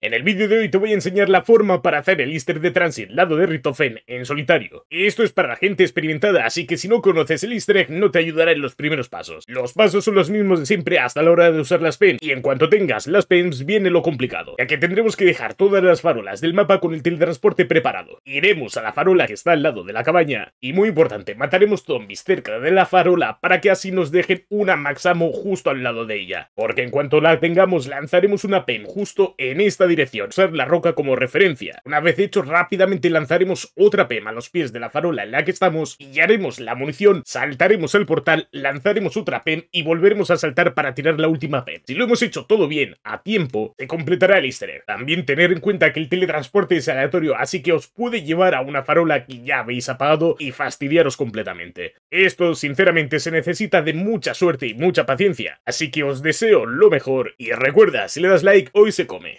En el vídeo de hoy te voy a enseñar la forma para hacer el Easter de Transit lado de Ritofen en solitario. Esto es para la gente experimentada, así que si no conoces el Easter egg no te ayudará en los primeros pasos. Los pasos son los mismos de siempre hasta la hora de usar las pens, y en cuanto tengas las pens viene lo complicado, ya que tendremos que dejar todas las farolas del mapa con el teletransporte preparado. Iremos a la farola que está al lado de la cabaña, y muy importante, mataremos zombies cerca de la farola para que así nos dejen una Maxamo justo al lado de ella, porque en cuanto la tengamos lanzaremos una pen justo en esta dirección, usar la roca como referencia. Una vez hecho, rápidamente lanzaremos otra pema a los pies de la farola en la que estamos, pillaremos la munición, saltaremos el portal, lanzaremos otra pem y volveremos a saltar para tirar la última pem. Si lo hemos hecho todo bien, a tiempo, se completará el easter egg. También tener en cuenta que el teletransporte es aleatorio, así que os puede llevar a una farola que ya habéis apagado y fastidiaros completamente. Esto, sinceramente, se necesita de mucha suerte y mucha paciencia, así que os deseo lo mejor y recuerda, si le das like, hoy se come.